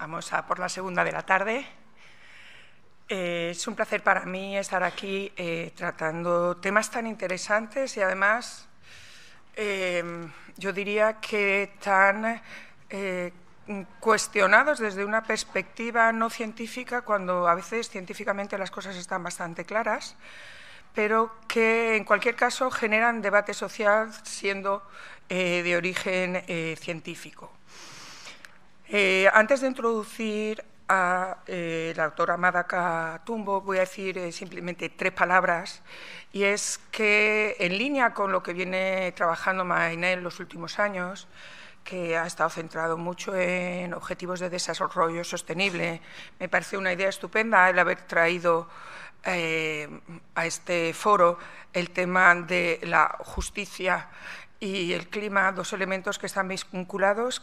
Vamos a por la segunda de la tarde. Es un placer para mí estar aquí tratando temas tan interesantes y, además, yo diría que tan cuestionados desde una perspectiva no científica, cuando a veces científicamente las cosas están bastante claras, pero que en cualquier caso generan debate social siendo de origen científico. Antes de introducir a la autora Madaka Tumbo, voy a decir simplemente tres palabras, y es que, en línea con lo que viene trabajando Mainel en los últimos años, que ha estado centrado mucho en objetivos de desarrollo sostenible, me parece una idea estupenda el haber traído a este foro el tema de la justicia y el clima, dos elementos que están vinculados,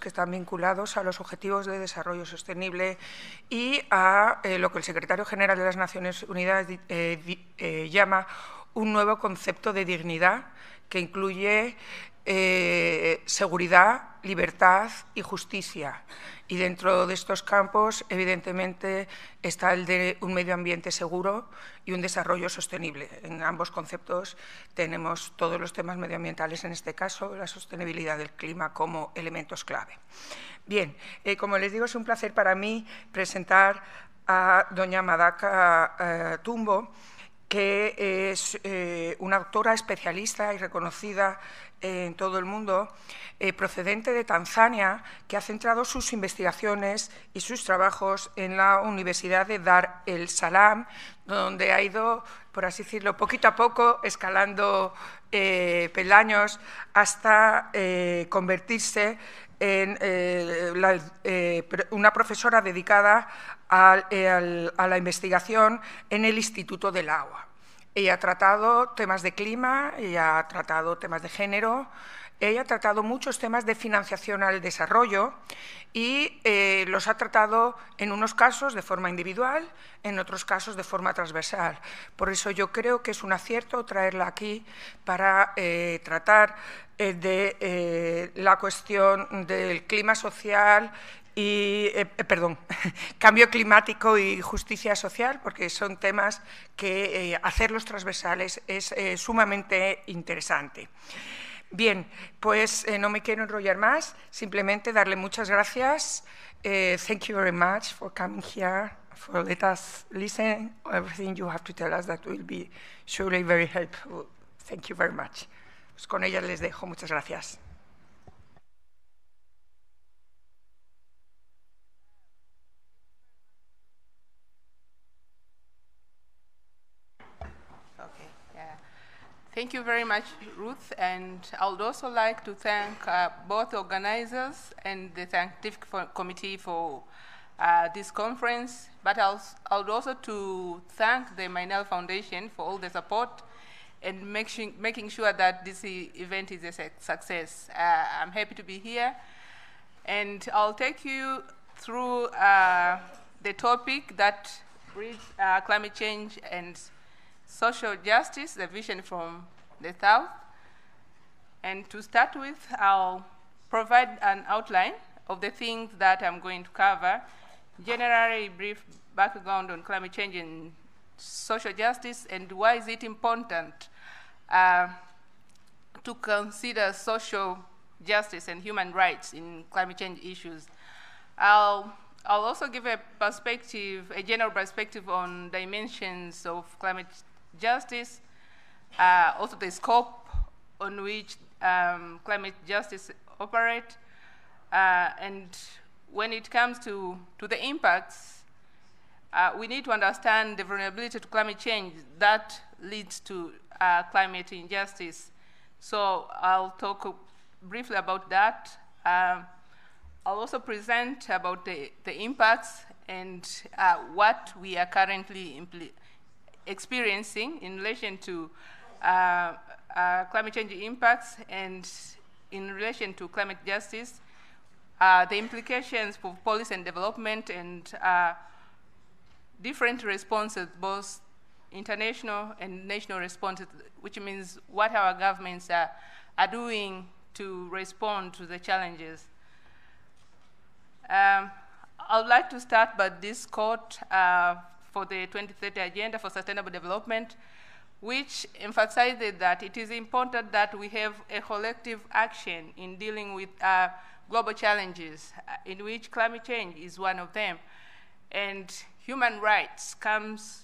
a los objetivos de desarrollo sostenible y a lo que el secretario general de las Naciones Unidas llama un nuevo concepto de dignidad, que incluye seguridad, libertad y justicia. Y dentro de estos campos, evidentemente, está el de un medio ambiente seguro y un desarrollo sostenible. En ambos conceptos tenemos todos los temas medioambientales, en este caso, la sostenibilidad del clima como elementos clave. Bien, como les digo, es un placer para mí presentar a doña Madaka Tumbo, que es una autora especialista y reconocida en todo el mundo, procedente de Tanzania, que ha centrado sus investigaciones y sus trabajos en la Universidad de Dar es Salaam, donde ha ido, por así decirlo, poquito a poco, escalando peldaños hasta convertirse en una profesora dedicada a la investigación en el Instituto del Agua. Ella ha tratado temas de clima, ella ha tratado temas de género, ella ha tratado muchos temas de financiación al desarrollo y los ha tratado en unos casos de forma individual, en otros casos de forma transversal. Por eso yo creo que es un acierto traerla aquí para tratar de la cuestión del clima social y, cambio climático y justicia social, porque son temas que hacerlos transversales es sumamente interesante. Bien, pues no me quiero enrollar más, simplemente darle muchas gracias. Thank you very much for coming here, for let us listen everything you have to tell us, that will be surely very helpful. Thank you very much. Pues con ellas les dejo, muchas gracias. Thank you very much, Ruth, and I would also like to thank both organizers and the scientific committee for this conference, but I would also to thank the Mainel Foundation for all the support and making sure that this event is a success. I'm happy to be here, and I'll take you through the topic that reads climate change and social justice, the vision from the South. And to start with, I'll provide an outline of the things that I'm going to cover, generally brief background on climate change and social justice, and why is it important to consider social justice and human rights in climate change issues. I'll also give a perspective, a general perspective on dimensions of climate justice, also the scope on which climate justice operates, and when it comes to the impacts, we need to understand the vulnerability to climate change that leads to climate injustice. So I'll talk briefly about that. I'll also present about the impacts and what we are currently experiencing in relation to climate change impacts and in relation to climate justice, the implications for policy and development, and different responses, both international and national responses, which means what our governments are doing to respond to the challenges. I would like to start by this quote for the 2030 Agenda for Sustainable Development, which emphasizes that it is important that we have a collective action in dealing with global challenges, in which climate change is one of them. And human rights comes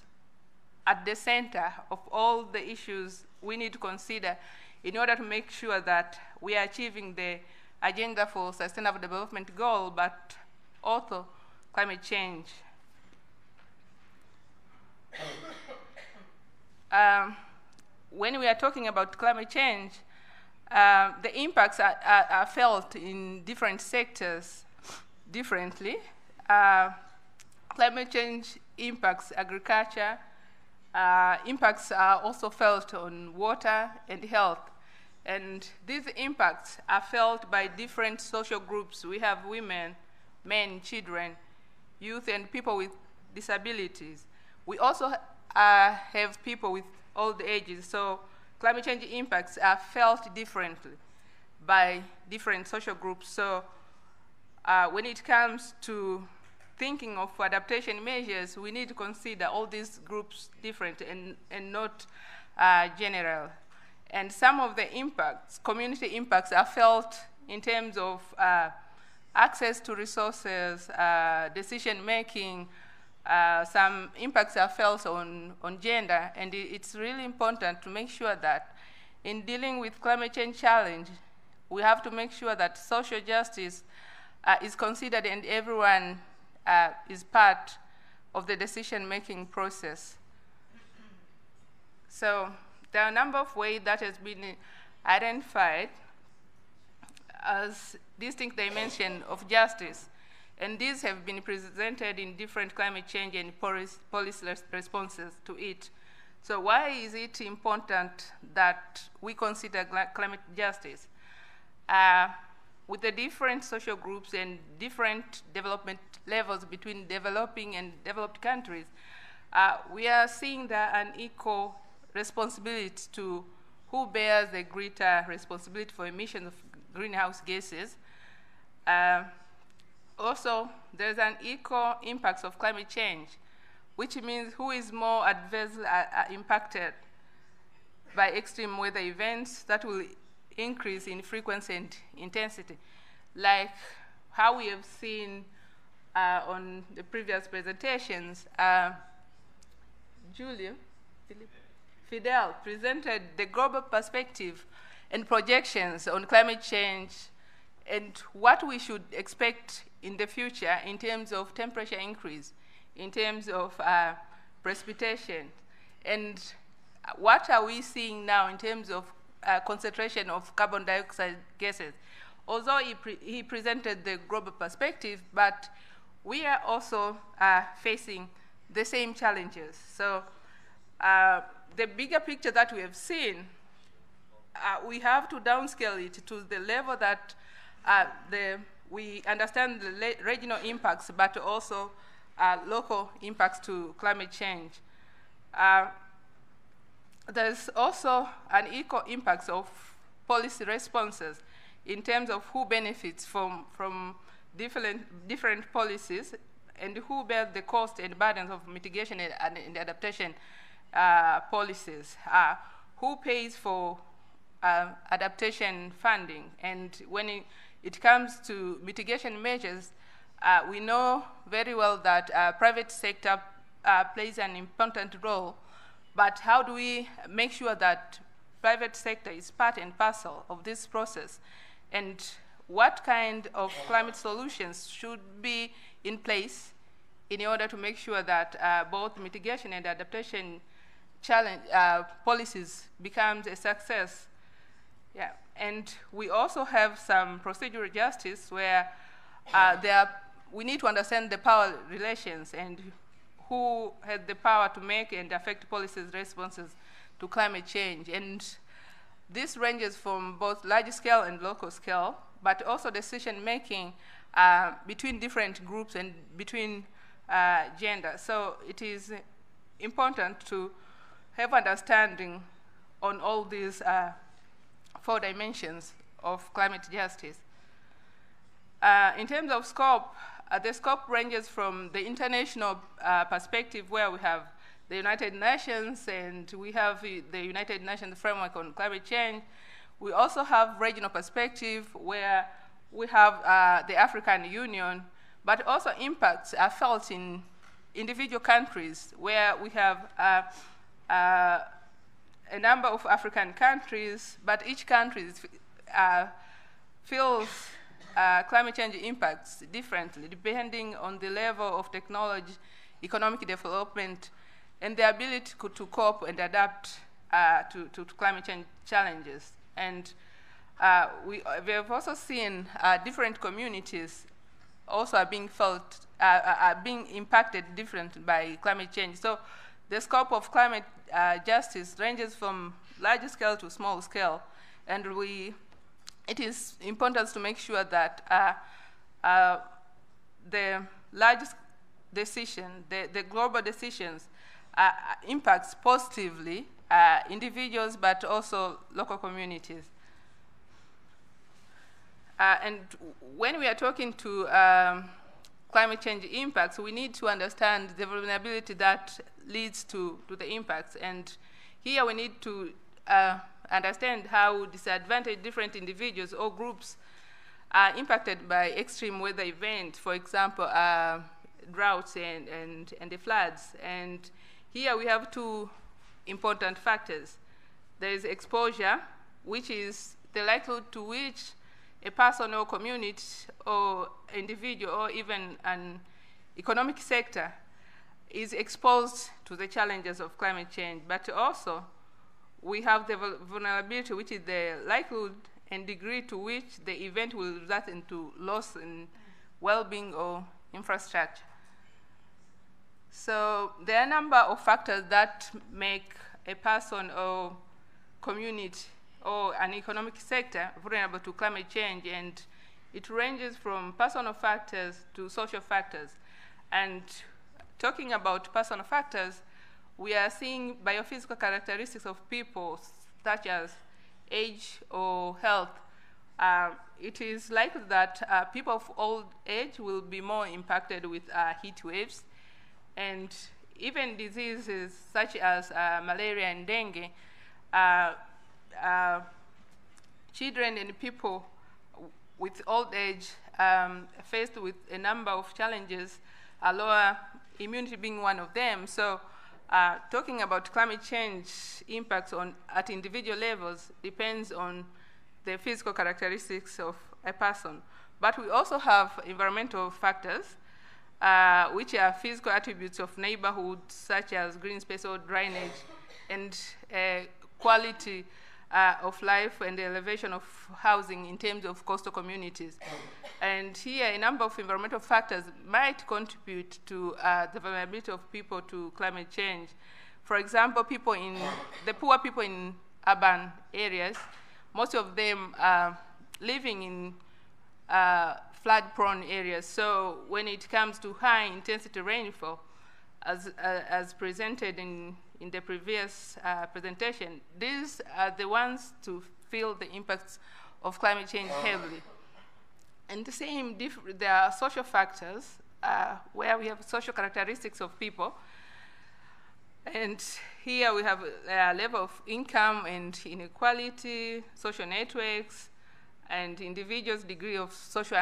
at the center of all the issues we need to consider in order to make sure that we are achieving the Agenda for Sustainable Development goal, but also climate change. When we are talking about climate change, the impacts are felt in different sectors differently. Climate change impacts agriculture. Impacts are also felt on water and health. And these impacts are felt by different social groups. We have women, men, children, youth, and people with disabilities. We also have people with all the ages. So climate change impacts are felt differently by different social groups. So when it comes to thinking of adaptation measures, we need to consider all these groups different and not general. And some of the impacts, community impacts, are felt in terms of access to resources, decision making. Some impacts are felt on gender, and it's really important to make sure that in dealing with climate change challenge, we have to make sure that social justice is considered and everyone is part of the decision-making process. So there are a number of ways that has been identified as distinct dimensions of justice, and these have been presented in different climate change and policy responses to it. So why is it important that we consider climate justice? With the different social groups and different development levels between developing and developed countries, we are seeing that an equal responsibility to who bears the greater responsibility for emissions of greenhouse gases. Also, there's an equal impact of climate change, which means who is more adversely impacted by extreme weather events that will increase in frequency and intensity, like how we have seen on the previous presentations. Julia Fidel presented the global perspective and projections on climate change and what we should expect in the future in terms of temperature increase, in terms of precipitation, and what are we seeing now in terms of concentration of carbon dioxide gases. Although he presented the global perspective, but we are also facing the same challenges. So the bigger picture that we have seen, we have to downscale it to the level that we understand the regional impacts, but also local impacts to climate change. There's also an equal impact of policy responses in terms of who benefits from different policies and who bears the cost and burdens of mitigation and adaptation policies, who pays for adaptation funding. And when it comes to mitigation measures, we know very well that private sector plays an important role. But how do we make sure that private sector is part and parcel of this process? And what kind of climate solutions should be in place in order to make sure that both mitigation and adaptation challenge policies becomes a success? Yeah. And we also have some procedural justice where we need to understand the power relations and who had the power to make and affect policies responses to climate change. And this ranges from both large scale and local scale, but also decision making between different groups and between gender. So it is important to have understanding on all these four dimensions of climate justice. In terms of scope, The scope ranges from the international perspective, where we have the United Nations, and we have the United Nations Framework on Climate Change. We also have regional perspective, where we have the African Union, but also impacts are felt in individual countries, where we have a number of African countries, but each country feels climate change impacts differently, depending on the level of technology, economic development, and the ability to cope and adapt to climate change challenges. And we have also seen different communities also are being felt, are being impacted differently by climate change. So the scope of climate justice ranges from large scale to small scale, and it is important to make sure that the largest decision, the global decisions, impacts positively individuals but also local communities. And when we are talking to climate change impacts, we need to understand the vulnerability that leads to the impacts. And here we need to understand how disadvantaged different individuals or groups are impacted by extreme weather events, for example, droughts and the floods. And here we have two important factors. There is exposure, which is the likelihood to which a person or community or individual or even an economic sector is exposed to the challenges of climate change. But also, we have the vulnerability, which is the likelihood and degree to which the event will result into loss in well-being or infrastructure. So there are a number of factors that make a person or community or an economic sector vulnerable to climate change, and it ranges from personal factors to social factors. And talking about personal factors, we are seeing biophysical characteristics of people, such as age or health. It is likely that people of old age will be more impacted with heat waves, and even diseases such as malaria and dengue. Children and people with old age faced with a number of challenges, lower immunity being one of them. So talking about climate change impacts at individual levels depends on the physical characteristics of a person. But we also have environmental factors, which are physical attributes of neighborhoods, such as green space or drainage, and quality of life and the elevation of housing in terms of coastal communities. And here, a number of environmental factors might contribute to the vulnerability of people to climate change. For example, the poor people in urban areas, most of them are living in flood-prone areas. So when it comes to high-intensity rainfall, as presented in the previous presentation, these are the ones to feel the impacts of climate change heavily. And the same, there are social factors where we have social characteristics of people. And here we have a level of income and inequality, social networks, and individuals' degree of social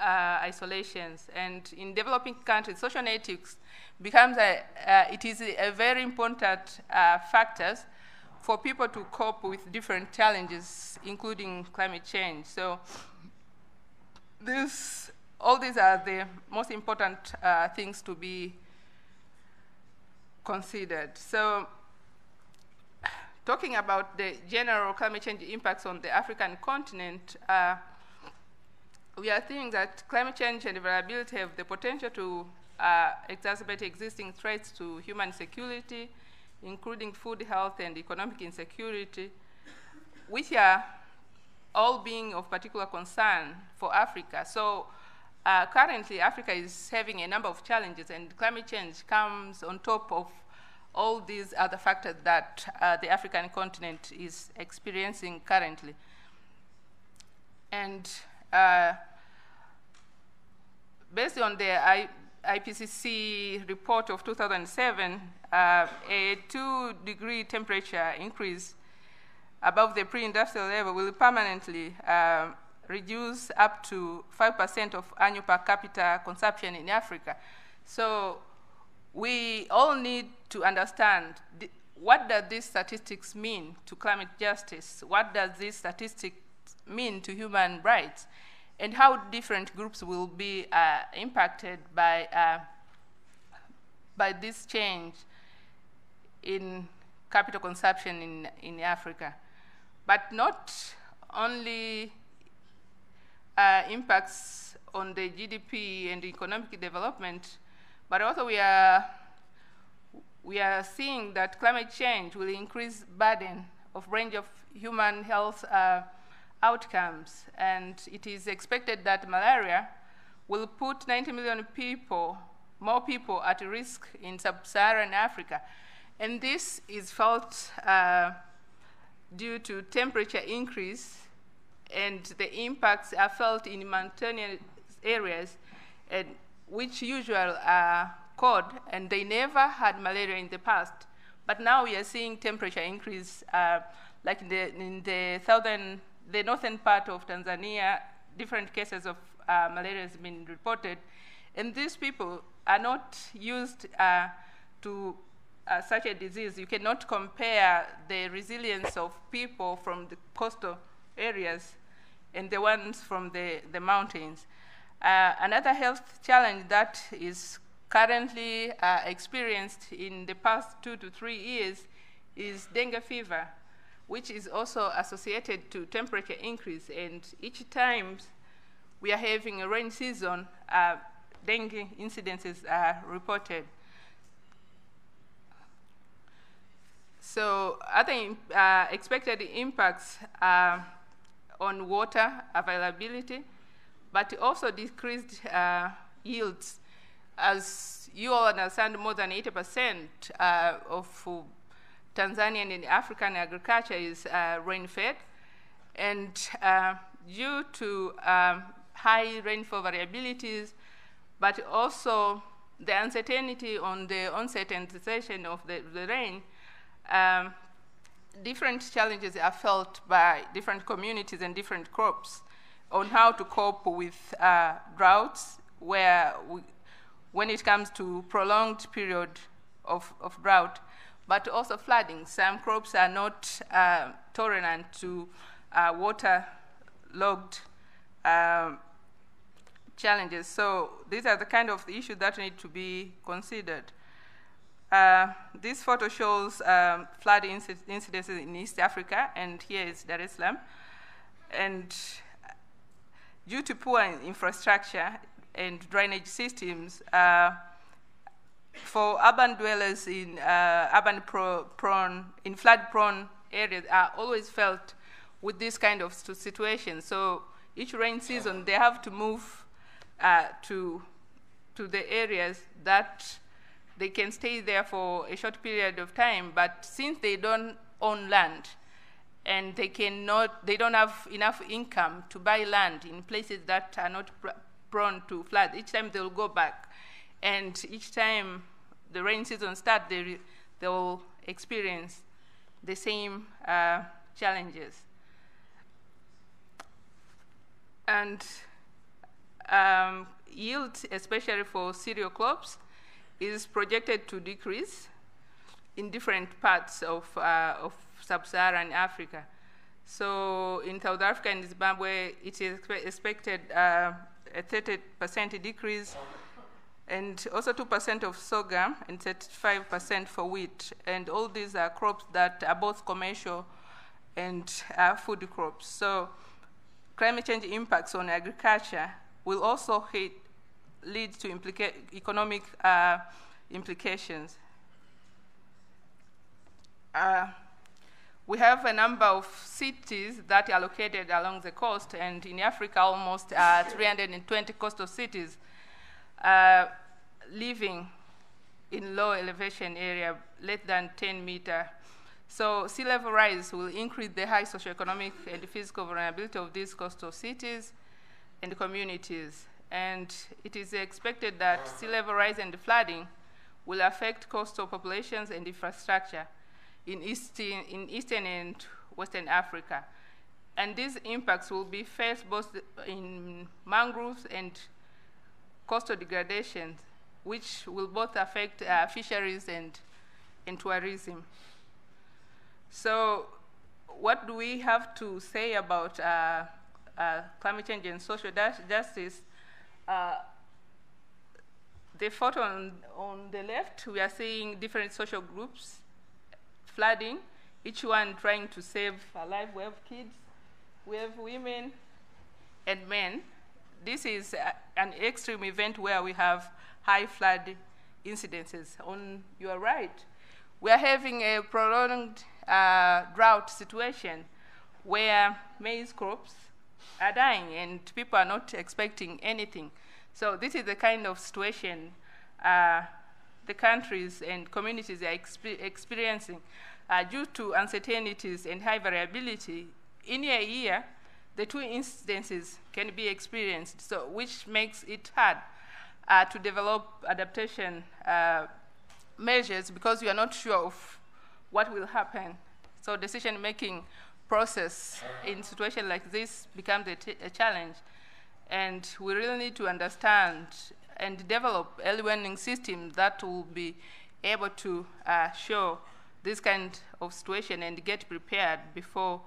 isolations. And in developing countries, social networks becomes it is a very important factor for people to cope with different challenges, including climate change. So all these are the most important things to be considered. So talking about the general climate change impacts on the African continent, we are seeing that climate change and vulnerability have the potential to exacerbate existing threats to human security, including food, health, and economic insecurity, which are all being of particular concern for Africa. So currently, Africa is having a number of challenges, and climate change comes on top of all these other factors that the African continent is experiencing currently. And Based on the IPCC report of 2007, a 2-degree temperature increase above the pre-industrial level will permanently reduce up to 5% of annual per capita consumption in Africa. So we all need to understand what does these statistics mean to climate justice? What does these statistics mean to human rights? And how different groups will be impacted by this change in capital consumption in Africa. But not only impacts on the GDP and economic development, but also we are seeing that climate change will increase burden of range of human health outcomes, and it is expected that malaria will put 90 million people, more people, at risk in sub-Saharan Africa. And this is felt due to temperature increase, and the impacts are felt in mountainous areas, and which usually are cold, and they never had malaria in the past. But now we are seeing temperature increase, like in the northern part of Tanzania, different cases of malaria has been reported. And these people are not used to such a disease. You cannot compare the resilience of people from the coastal areas and the ones from the mountains. Another health challenge that is currently experienced in the past 2 to 3 years is dengue fever, which is also associated to temperature increase. And each time we are having a rain season, dengue incidences are reported. So other expected impacts are on water availability, but also decreased yields. As you all understand, more than 80% of Tanzanian and African agriculture is rain-fed, and due to high rainfall variabilities, but also the uncertainty on the onset and cessation of the rain, different challenges are felt by different communities and different crops on how to cope with droughts, when it comes to prolonged period of drought, but also flooding. Some crops are not tolerant to water-logged challenges. So these are the kind of issues that need to be considered. This photo shows flood incidences in East Africa, and here is Dar es Salaam. And due to poor infrastructure and drainage systems, for urban dwellers in flood-prone areas are always felt with this kind of situation. So each rain season, they have to move to the areas that they can stay there for a short period of time. But since they don't own land, and they don't have enough income to buy land in places that are not prone to flood, each time they'll go back. And each time the rain season starts, they will experience the same challenges. And yield, especially for cereal crops, is projected to decrease in different parts of sub-Saharan Africa. So in South Africa and Zimbabwe, it is expected a 30% decrease, and also 2% of sorghum and 35% for wheat. And all these are crops that are both commercial and food crops. So climate change impacts on agriculture will also lead to economic implications. We have a number of cities that are located along the coast, and in Africa, almost 320 coastal cities living in low elevation area, less than 10 meters. So sea level rise will increase the high socioeconomic and physical vulnerability of these coastal cities and communities. and it is expected that sea level rise and flooding will affect coastal populations and infrastructure in Eastern and Western Africa. And these impacts will be faced both in mangroves and coastal degradation, which will both affect fisheries and tourism. So what do we have to say about climate change and social justice? The photo on the left, we are seeing different social groups flooding, each one trying to save a life. We have kids, we have women and men. This is an extreme event where we have high flood incidences. On your right, we are having a prolonged drought situation where maize crops are dying and people are not expecting anything. So this is the kind of situation the countries and communities are experiencing due to uncertainties and high variability. In a year, the two instances can be experienced, so which makes it hard to develop adaptation measures because you are not sure of what will happen. So decision-making process in situations like this becomes a challenge, and we really need to understand and develop early warning systems that will be able to show this kind of situation and get prepared before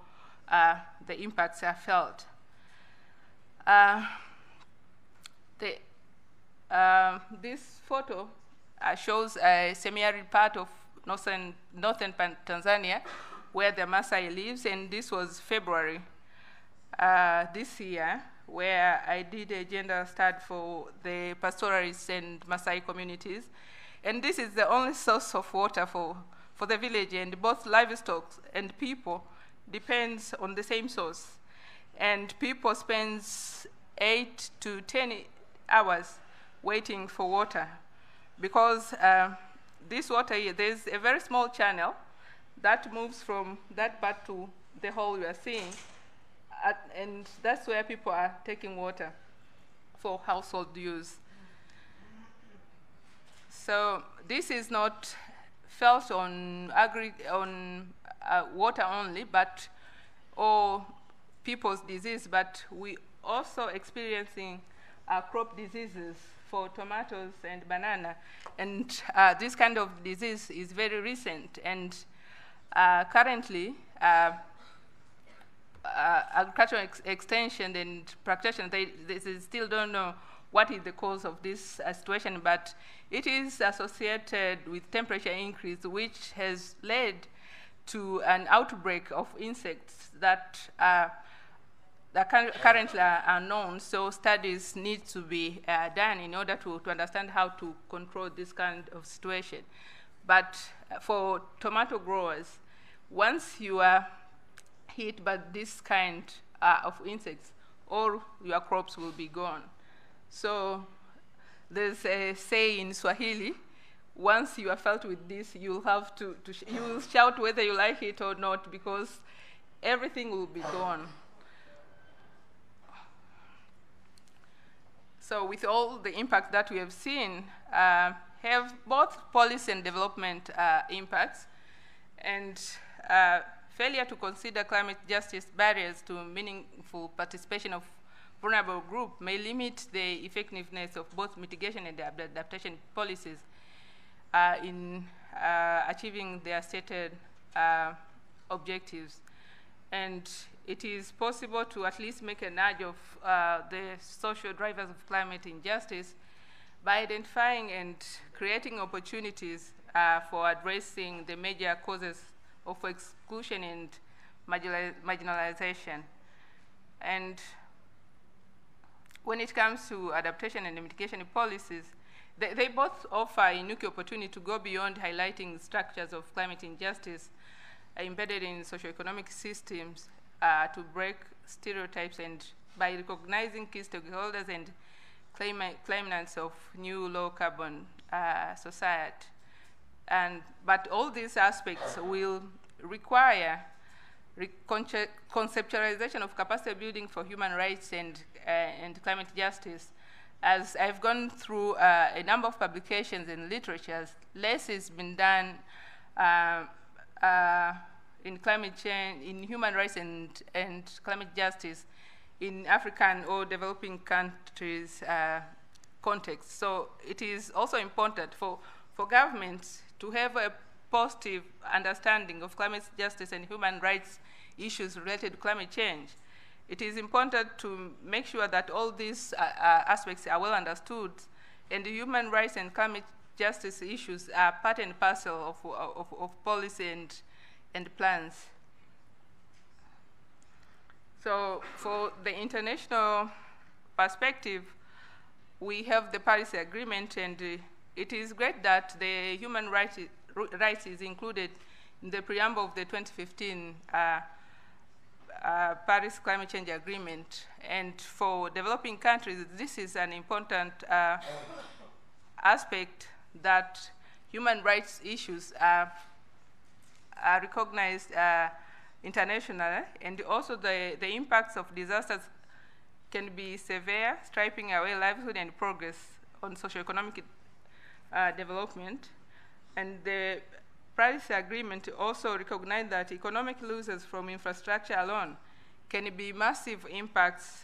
the impacts are felt. This photo shows a semi-arid part of northern Tanzania where the Maasai lives, and this was February this year, where I did a gender study for the pastoralists and Maasai communities. And this is the only source of water for the village, and both livestock and people depends on the same source. And people spend 8 to 10 hours waiting for water because this water here, there's a very small channel that moves from that part to the hole you are seeing, and that's where people are taking water for household use. So this is not felt on water only, but or people's disease, but we also experiencing crop diseases for tomatoes and banana, and this kind of disease is very recent, and currently agricultural extension and practitioners, they still don't know what is the cause of this situation, but it is associated with temperature increase, which has led to an outbreak of insects that currently are unknown. So studies need to be done in order to understand how to control this kind of situation. But for tomato growers, once you are hit by this kind of insects, all your crops will be gone. So there's a say in Swahili, once you are felt with this, you'll have you'll shout whether you like it or not, because everything will be gone. So with all the impact that we have seen, have both policy and development impacts, and failure to consider climate justice barriers to meaningful participation of vulnerable group may limit the effectiveness of both mitigation and adaptation policies in achieving their stated objectives. And it is possible to at least make an edge of the social drivers of climate injustice by identifying and creating opportunities for addressing the major causes of exclusion and marginalization. And when it comes to adaptation and mitigation policies, they both offer a unique opportunity to go beyond highlighting structures of climate injustice embedded in socioeconomic systems to break stereotypes, and by recognizing key stakeholders and claimants of new low-carbon society. But all these aspects will require conceptualization of capacity building for human rights and climate justice, As I've gone through a number of publications and literatures, less has been done in climate change, in human rights and climate justice in African or developing countries context. So it is also important for governments to have a positive understanding of climate justice and human rights issues related to climate change. It is important to make sure that all these aspects are well understood, and the human rights and climate justice issues are part and parcel of policy and plans. So for the international perspective, we have the Paris Agreement, and it is great that the human rights is included in the preamble of the 2015 Paris Climate Change Agreement. And for developing countries, this is an important aspect, that human rights issues are recognized internationally, and also the impacts of disasters can be severe, striping away livelihood and progress on socioeconomic development. And the Paris Agreement also recognized that economic losses from infrastructure alone can be massive impacts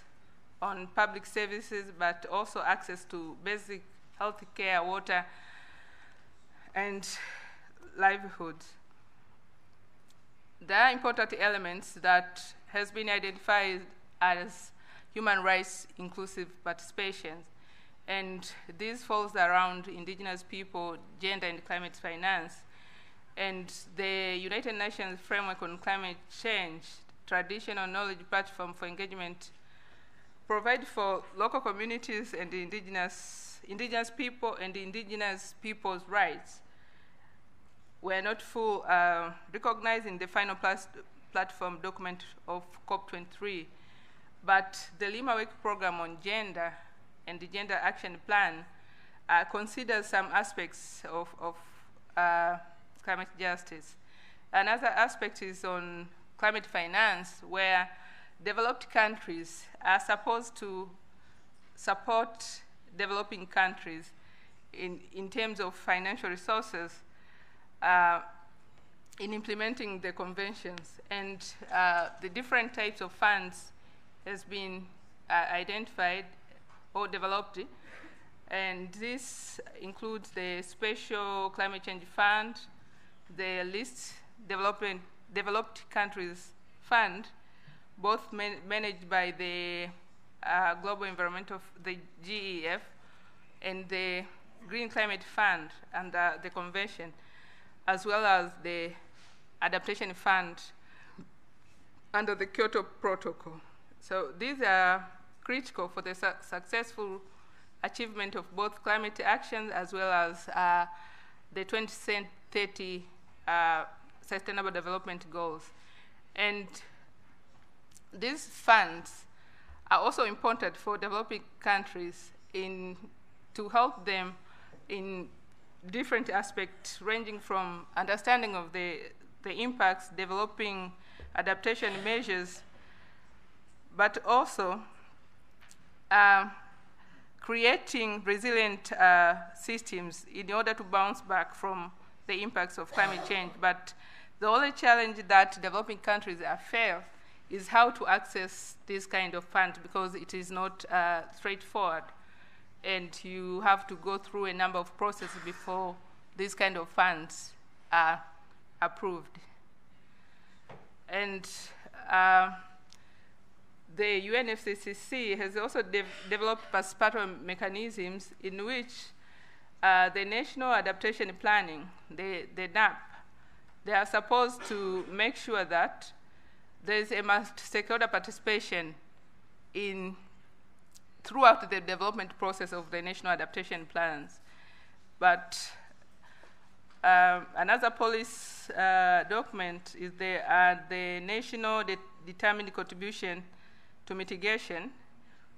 on public services, but also access to basic health care, water, and livelihoods. There are important elements that has been identified as human rights inclusive participation, and this falls around indigenous people, gender, and climate finance. And the United Nations Framework on Climate Change, Traditional Knowledge Platform for Engagement, provide for local communities and the indigenous people and the indigenous people's rights. We are not full recognizing the final platform document of COP 23, but the Lima Work program on gender and the Gender Action Plan consider some aspects of climate justice. Another aspect is on climate finance, where developed countries are supposed to support developing countries in terms of financial resources in implementing the conventions. And the different types of funds has been identified or developed. And this includes the Special Climate Change Fund, the Least Developed Countries Fund, both managed by the Global Environmental, the GEF, and the Green Climate Fund under the Convention, as well as the Adaptation Fund under the Kyoto Protocol. So these are critical for the successful achievement of both climate actions as well as the 2030 Sustainable Development Goals. And these funds are also important for developing countries to help them in different aspects, ranging from understanding of the impacts, developing adaptation measures, but also creating resilient systems in order to bounce back from the impacts of climate change. But the only challenge that developing countries are faced is how to access this kind of funds, because it is not straightforward, and you have to go through a number of processes before these kind of funds are approved. And the UNFCCC has also developed participatory mechanisms in which the National Adaptation Planning, the NAP, they are supposed to make sure that there is a multi-stakeholder participation throughout the development process of the National Adaptation Plans. But another policy document is the National Determined Contribution to Mitigation,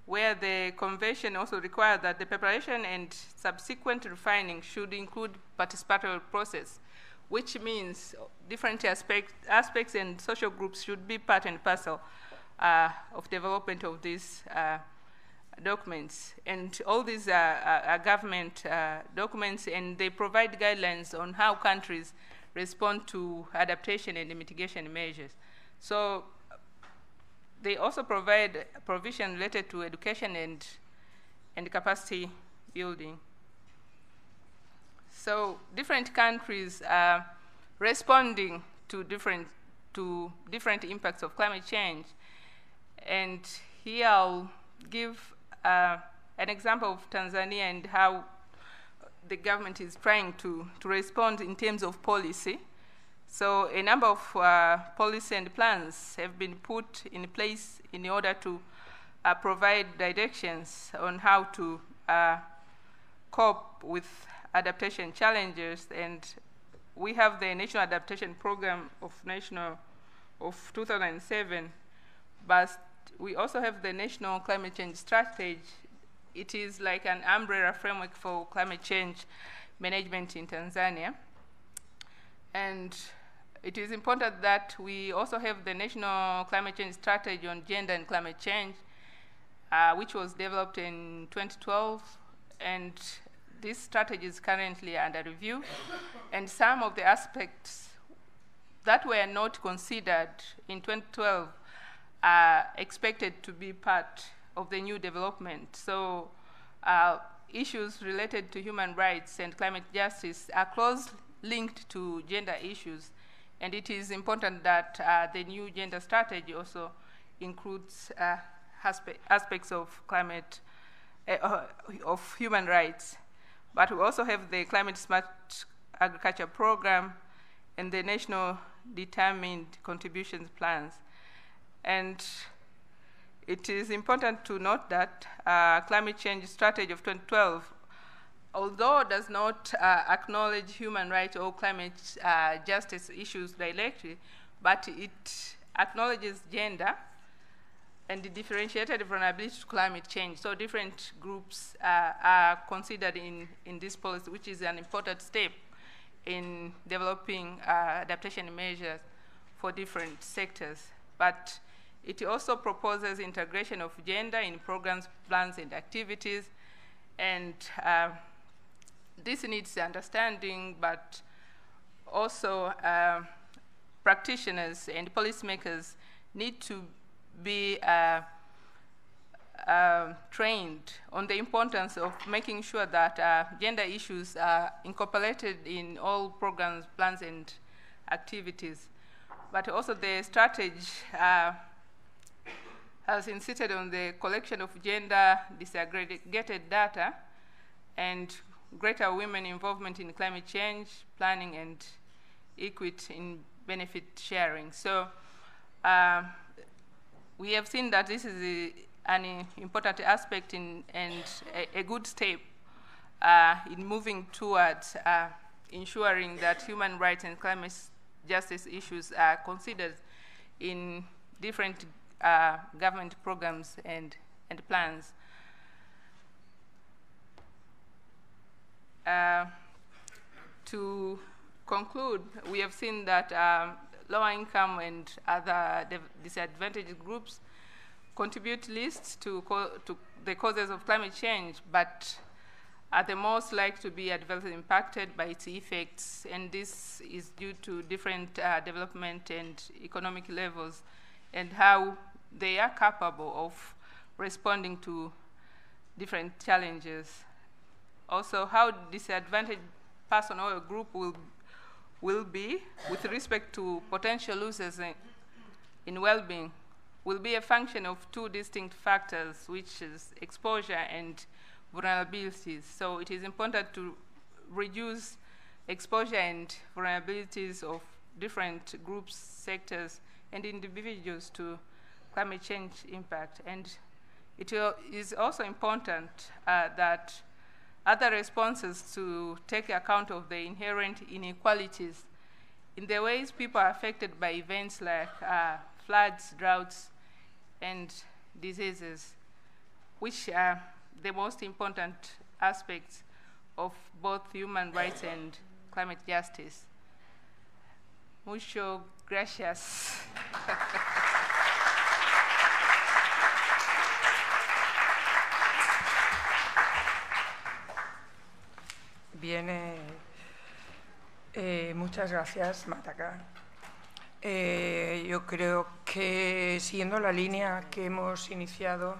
where the convention also requires that the preparation and subsequent refining should include participatory process, which means different aspects and social groups should be part and parcel of development of these documents, and all these are government documents, and they provide guidelines on how countries respond to adaptation and mitigation measures. So they also provide provision related to education and capacity building. So different countries are responding to different impacts of climate change. And here I'll give an example of Tanzania and how the government is trying to respond in terms of policy. So a number of policy and plans have been put in place in order to provide directions on how to cope with adaptation challenges. And we have the National Adaptation Program of 2007, but we also have the National Climate Change Strategy. It is like an umbrella framework for climate change management in Tanzania. And it is important that we also have the National Climate Change Strategy on Gender and Climate Change, which was developed in 2012. And this strategy is currently under review. And some of the aspects that were not considered in 2012 are expected to be part of the new development. So issues related to human rights and climate justice are closely linked to gender issues, and it is important that the new gender strategy also includes aspects of climate, of human rights. But we also have the Climate Smart Agriculture Program and the National Determined Contribution plans. And it is important to note that Climate Change Strategy of 2012, although it does not acknowledge human rights or climate justice issues directly, but it acknowledges gender and differentiated vulnerability to climate change. So different groups are considered in this policy, which is an important step in developing adaptation measures for different sectors. But it also proposes integration of gender in programs, plans, and activities. And this needs understanding, but also practitioners and policymakers need to be trained on the importance of making sure that gender issues are incorporated in all programs, plans, and activities. But also the strategy has insisted on the collection of gender disaggregated data and greater women involvement in climate change planning and equity in benefit sharing. So we have seen that this is an important aspect and a good step in moving towards ensuring that human rights and climate justice issues are considered in different government programs and plans. To conclude, we have seen that lower income and other disadvantaged groups contribute least to the causes of climate change, but are the most likely to be adversely impacted by its effects, and this is due to different development and economic levels and how they are capable of responding to different challenges. Also, how disadvantaged person or group will be with respect to potential losses in well-being will be a function of two distinct factors, which is exposure and vulnerabilities. So it is important to reduce exposure and vulnerabilities of different groups, sectors, and individuals to climate change impact. And it is also important that other responses to take account of the inherent inequalities in the ways people are affected by events like floods, droughts, and diseases, which are the most important aspects of both human rights and climate justice. Mucho gracias. viene. Muchas gracias, Madaka. Yo creo que, siguiendo la línea que hemos iniciado,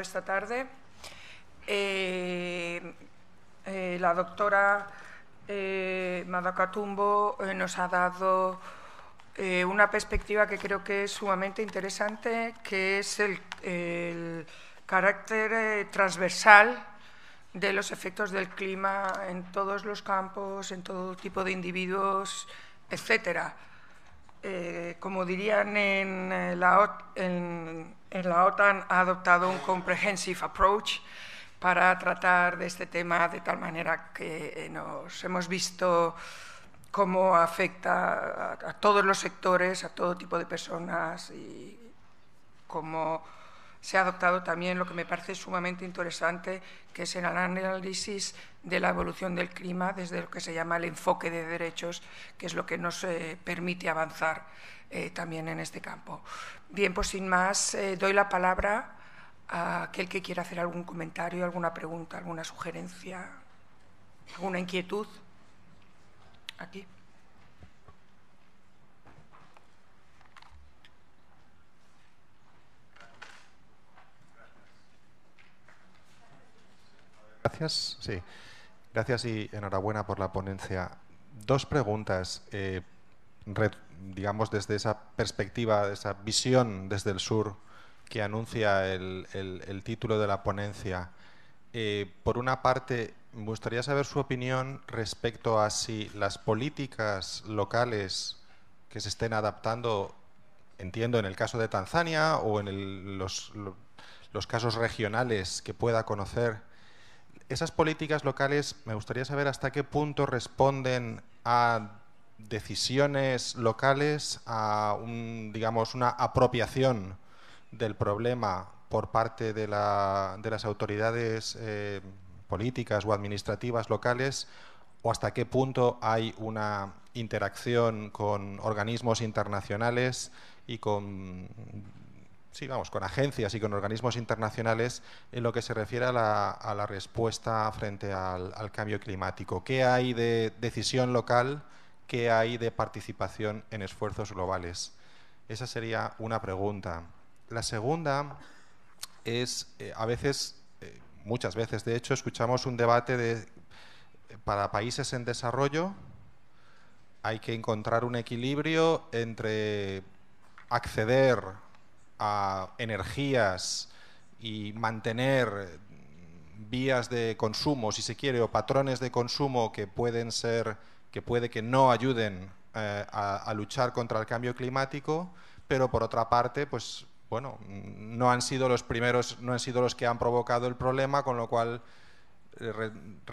esta tarde, la doctora Madaka Tumbo nos ha dado una perspectiva que creo que es sumamente interesante, que es el carácter transversal de los efectos del clima en todos los campos, en todo tipo de individuos, etcétera. Como dirían en la OTAN, ha adoptado un comprehensive approach para tratar de este tema, de tal manera que nos hemos visto cómo afecta a todos los sectores, a todo tipo de personas, y cómo se ha adoptado también lo que me parece sumamente interesante, que es el análisis de la evolución del clima desde lo que se llama el enfoque de derechos, que es lo que nos permite avanzar también en este campo. Bien, pues sin más, doy la palabra a aquel que quiera hacer algún comentario, alguna pregunta, alguna sugerencia, alguna inquietud. Aquí. Gracias, sí. Gracias y enhorabuena por la ponencia. Dos preguntas, digamos, desde esa perspectiva, de esa visión desde el sur que anuncia el título de la ponencia. Por una parte, me gustaría saber su opinión respecto a si las políticas locales que se estén adaptando, entiendo en el caso de Tanzania o en los casos regionales que pueda conocer, esas políticas locales, me gustaría saber hasta qué punto responden a decisiones locales, a digamos, una apropiación del problema por parte de las autoridades políticas o administrativas locales, o hasta qué punto hay una interacción con organismos internacionales y con… Sí, vamos, con agencias y con organismos internacionales en lo que se refiere a la respuesta frente al cambio climático. ¿Qué hay de decisión local? ¿Qué hay de participación en esfuerzos globales? Esa sería una pregunta. La segunda es, a veces, muchas veces de hecho, escuchamos un debate de para países en desarrollo hay que encontrar un equilibrio entre acceder a energías y mantener vías de consumo, si se quiere, o patrones de consumo que pueden ser, que puede que no ayuden a luchar contra el cambio climático, pero por otra parte, pues bueno, no han sido los primeros, no han sido los que han provocado el problema, con lo cual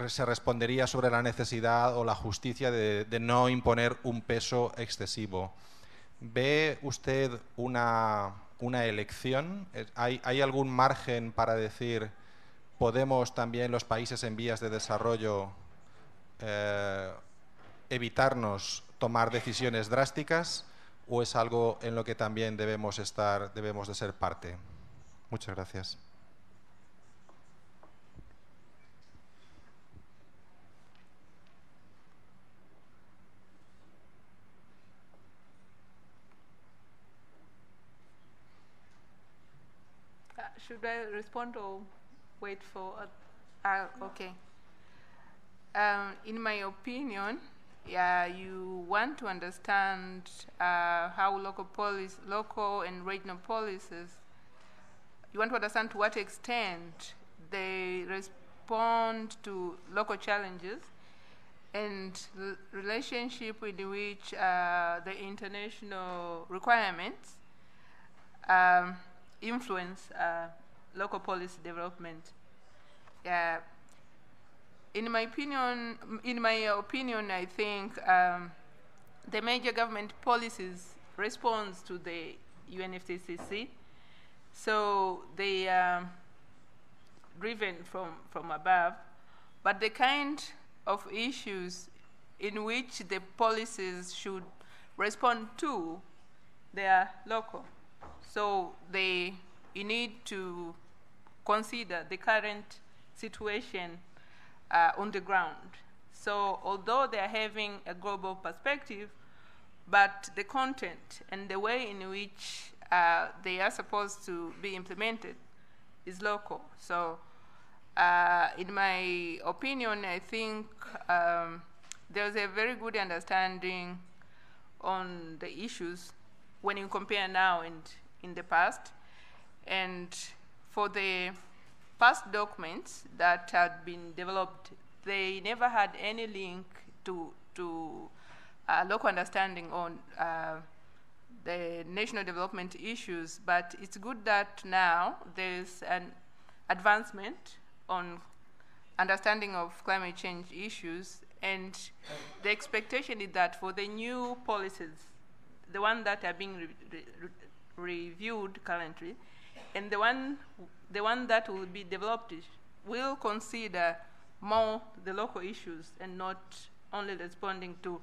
se respondería sobre la necesidad o la justicia de no imponer un peso excesivo. ¿Ve usted una elección? ¿Hay algún margen para decir podemos también los países en vías de desarrollo evitarnos tomar decisiones drásticas, o es algo en lo que también debemos de ser parte? Muchas gracias. Should I respond or wait for? Okay. In my opinion, yeah, you want to understand how local and regional policies. You want to understand to what extent they respond to local challenges and relationship with which the international requirements influence local policy development. Yeah. In my opinion, I think the major government policies responds to the UNFCCC, so they are driven from above. But the kind of issues in which the policies should respond to, they are local. So you need to consider the current situation on the ground. So although they are having a global perspective, but the content and the way in which they are supposed to be implemented is local. So in my opinion, I think there's a very good understanding on the issues when you compare now and in the past. And for the past documents that had been developed, they never had any link to local understanding on the national development issues. But it's good that now there's an advancement on understanding of climate change issues, and the expectation is that for the new policies, the one that are being reviewed currently, and the one that will be developed will consider more the local issues and not only responding to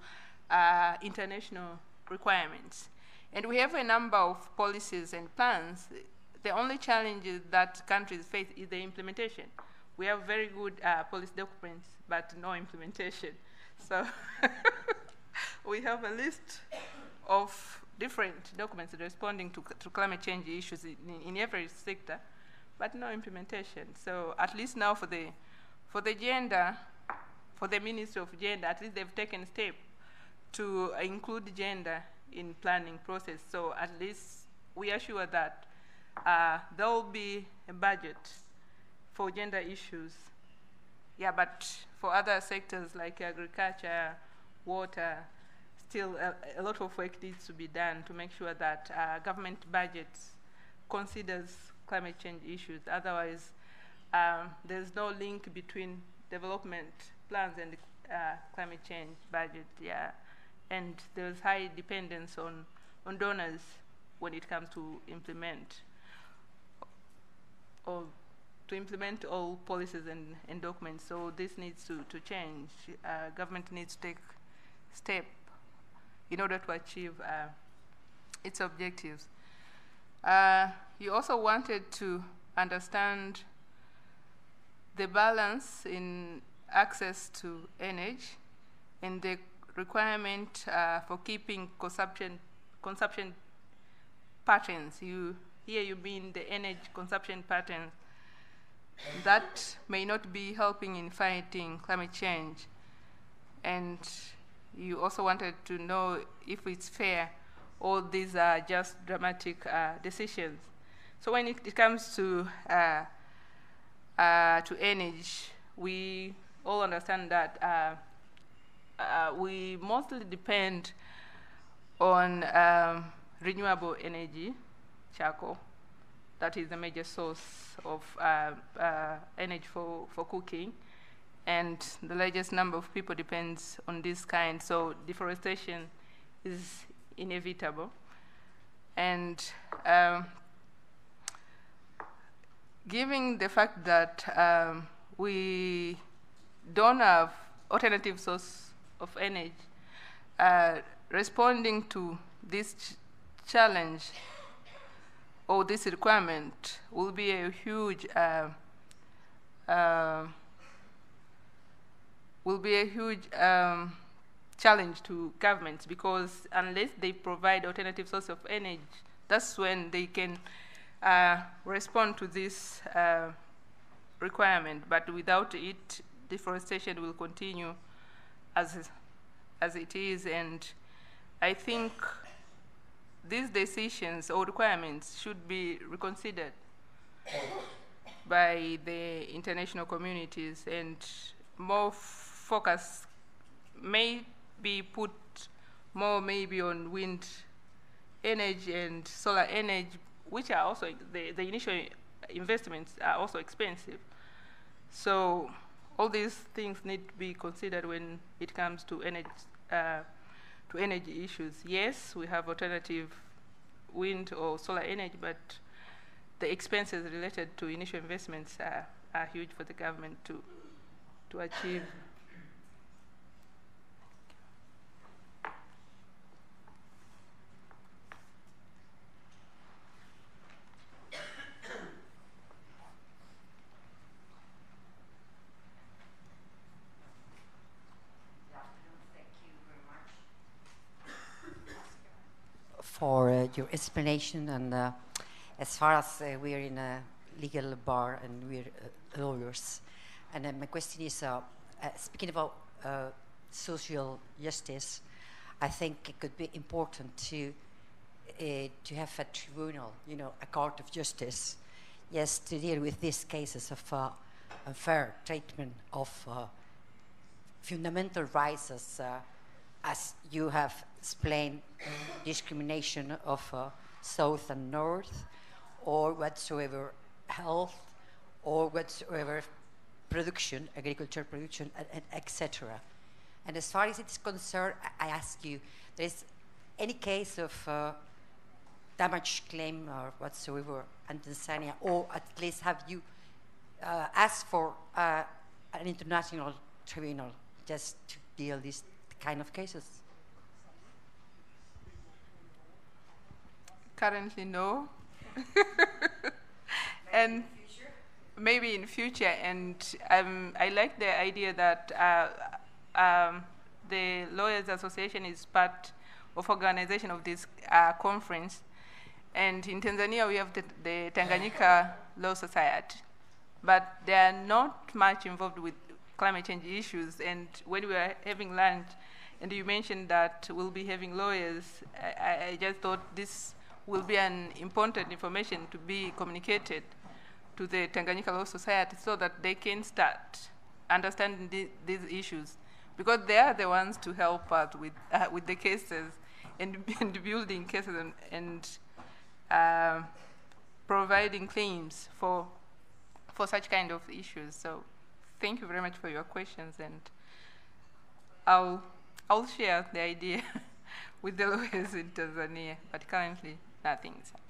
international requirements. And we have a number of policies and plans. The only challenges that countries face is the implementation. We have very good policy documents, but no implementation. So we have a list of different documents responding to climate change issues in every sector, but no implementation. So at least now for the Ministry of Gender, at least they've taken a step to include gender in planning process. So at least we are sure that there will be a budget for gender issues. Yeah, but for other sectors like agriculture, water, still a lot of work needs to be done to make sure that government budgets considers climate change issues. Otherwise, there's no link between development plans and climate change budget. Yeah, and there's high dependence on donors when it comes to implement all policies and documents. So this needs to change. Government needs to take steps in order to achieve its objectives. You also wanted to understand the balance in access to energy and the requirement for keeping consumption patterns. Here you mean the energy consumption patterns that may not be helping in fighting climate change. And you also wanted to know if it's fair. All these are just dramatic decisions. So when it comes to energy, we all understand that we mostly depend on renewable energy, charcoal. That is the major source of energy for cooking. And the largest number of people depends on this kind, so deforestation is inevitable. And given the fact that we don't have alternative source of energy, responding to this challenge or this requirement will be a huge challenge to governments, because unless they provide alternative source of energy, that's when they can respond to this requirement. But without it, deforestation will continue as it is. And I think these decisions or requirements should be reconsidered by the international communities, and more focus may be put maybe on wind energy and solar energy, which are also the initial investments are also expensive. So all these things need to be considered when it comes to energy issues. Yes, we have alternative wind or solar energy, but the expenses related to initial investments are huge for the government to achieve. your explanation. And as far as we're in a legal bar and we're lawyers, and my question is, speaking about social justice, I think it could be important to have a tribunal, you know, a court of justice, yes, to deal with these cases of unfair treatment of fundamental rights, as you have explained, discrimination of South and North, or whatsoever health, or whatsoever production, agriculture production, etc. And as far as it's concerned, I ask you, there is any case of damage claim or whatsoever in Tanzania, or at least have you asked for an international tribunal just to deal these kind of cases? Currently, no. And maybe in future. And I like the idea that the Lawyers Association is part of organization of this conference. And in Tanzania, we have the Tanganyika Law Society. But they are not much involved with climate change issues. And when we were having lunch, and you mentioned that we'll be having lawyers, I just thought this will be an important information to be communicated to the Tanganyika Law Society so that they can start understanding these issues, because they are the ones to help us with the cases and building cases and providing claims for such kind of issues. So thank you very much for your questions, and I'll share the idea with the lawyers in Tanzania, but currently nothing is happening.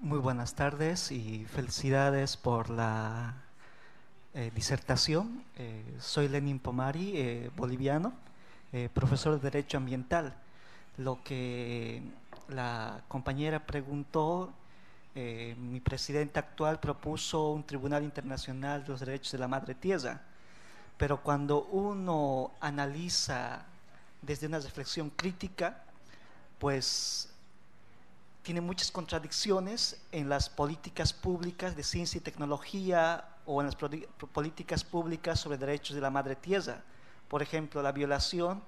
Muy buenas tardes y felicidades por la disertación. Soy Lenín Pomari, boliviano, profesor de Derecho Ambiental. Lo que la compañera preguntó, mi presidente actual propuso un tribunal internacional de los derechos de la madre tierra, pero cuando uno analiza desde una reflexión crítica, pues tiene muchas contradicciones en las políticas públicas de ciencia y tecnología o en las políticas públicas sobre derechos de la madre tierra. Por ejemplo, la violación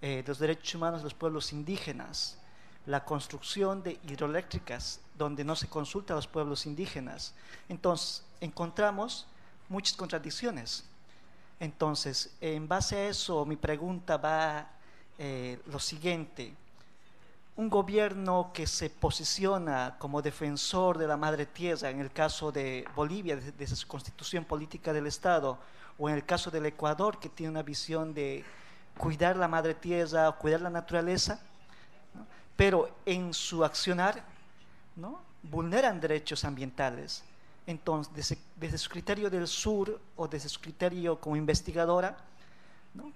de los derechos humanos de los pueblos indígenas, la construcción de hidroeléctricas donde no se consulta a los pueblos indígenas. Entonces, encontramos muchas contradicciones. Entonces, en base a eso, mi pregunta va lo siguiente. Un gobierno que se posiciona como defensor de la madre tierra, en el caso de Bolivia, desde su constitución política del Estado, o en el caso del Ecuador, que tiene una visión de cuidar la madre tierra, cuidar la naturaleza, ¿no? Pero en su accionar, ¿no?, vulneran derechos ambientales. Entonces, desde su criterio del sur o desde su criterio como investigadora, ¿no?,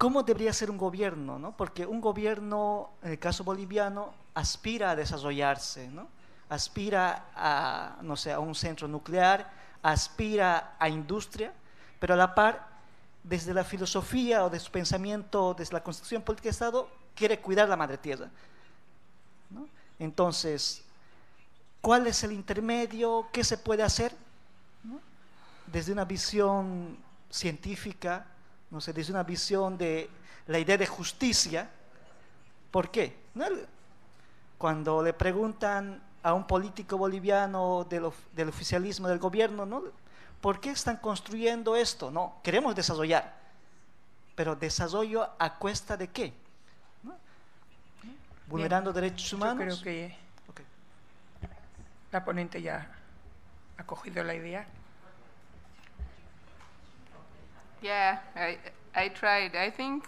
¿cómo debería ser un gobierno, ¿no? Porque un gobierno, en el caso boliviano, aspira a desarrollarse, ¿no? Aspira a, no sé, a un centro nuclear, aspira a industria, pero a la par, desde la filosofía o de su pensamiento, desde la constitución política de Estado, quiere cuidar la madre tierra, ¿no? Entonces, ¿cuál es el intermedio? ¿Qué se puede hacer, ¿no?, desde una visión científica? No sé, desde una visión de la idea de justicia. ¿Por qué? ¿No? Cuando le preguntan a un político boliviano del oficialismo del gobierno, ¿no?, ¿por qué están construyendo esto? No, queremos desarrollar. ¿Pero desarrollo a cuesta de qué? ¿No? ¿Vulnerando derechos humanos? Yo creo que la ponente ya ha cogido la idea. Yeah, I tried. I think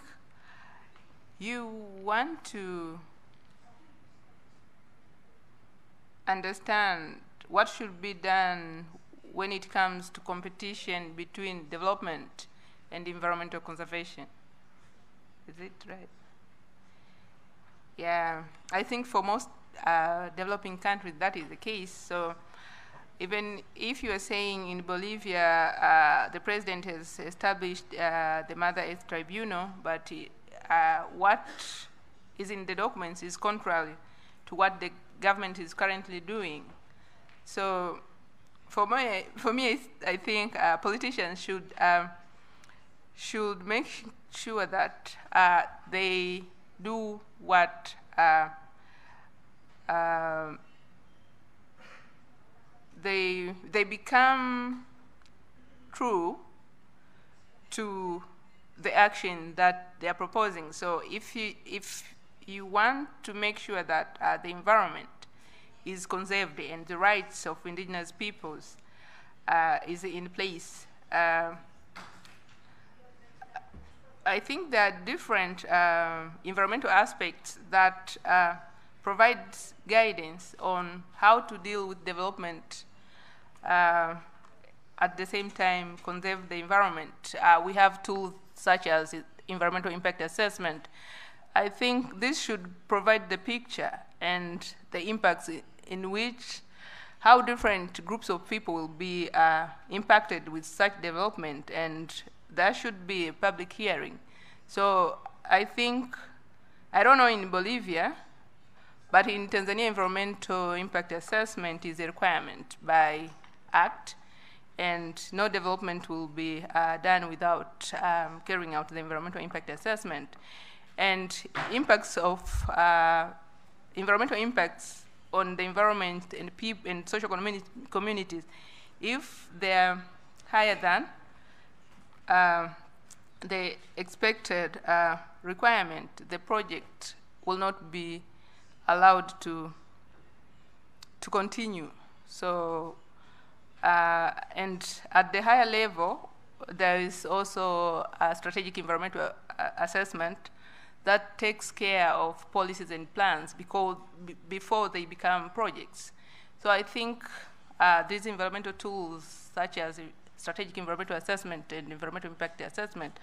you want to understand what should be done when it comes to competition between development and environmental conservation. Is it right? Yeah, I think for most developing countries that is the case. So Even if you are saying in Bolivia, the president has established the Mother Earth Tribunal, but what is in the documents is contrary to what the government is currently doing. So for me, I think politicians should make sure that they do what they become true to the action that they are proposing. So if you want to make sure that the environment is conserved and the rights of indigenous peoples is in place, I think there are different environmental aspects that provides guidance on how to deal with development, at the same time conserve the environment. We have tools such as environmental impact assessment. I think this should provide the picture and the impacts in which how different groups of people will be impacted with such development, and there should be a public hearing. So I think, I don't know in Bolivia, but in Tanzania, environmental impact assessment is a requirement by Act, and no development will be done without carrying out the environmental impact assessment. And impacts of environmental impacts on the environment and people and social communities, if they're higher than the expected requirement, the project will not be allowed to continue. So, and at the higher level, there is also a strategic environmental assessment that takes care of policies and plans before they become projects. So I think these environmental tools, such as strategic environmental assessment and environmental impact assessment,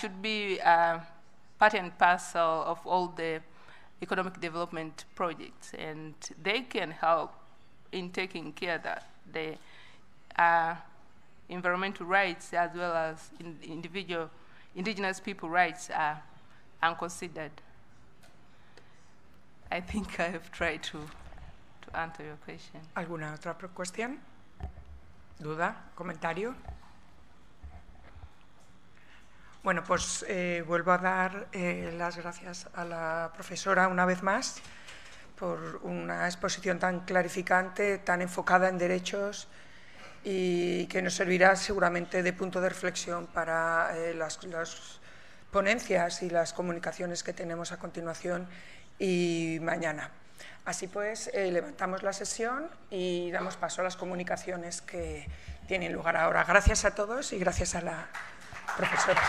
should be part and parcel of all the economic development projects, and they can help in taking care that the environmental rights as well as individual indigenous people rights are unconsidered. I think I have tried to answer your question. ¿Alguna otra cuestión? ¿Duda? ¿Comentario? Bueno, pues vuelvo a dar las gracias a la profesora una vez más por una exposición tan clarificante, tan enfocada en derechos y que nos servirá seguramente de punto de reflexión para las ponencias y las comunicaciones que tenemos a continuación y mañana. Así pues, levantamos la sesión y damos paso a las comunicaciones que tienen lugar ahora. Gracias a todos y gracias a la profesora.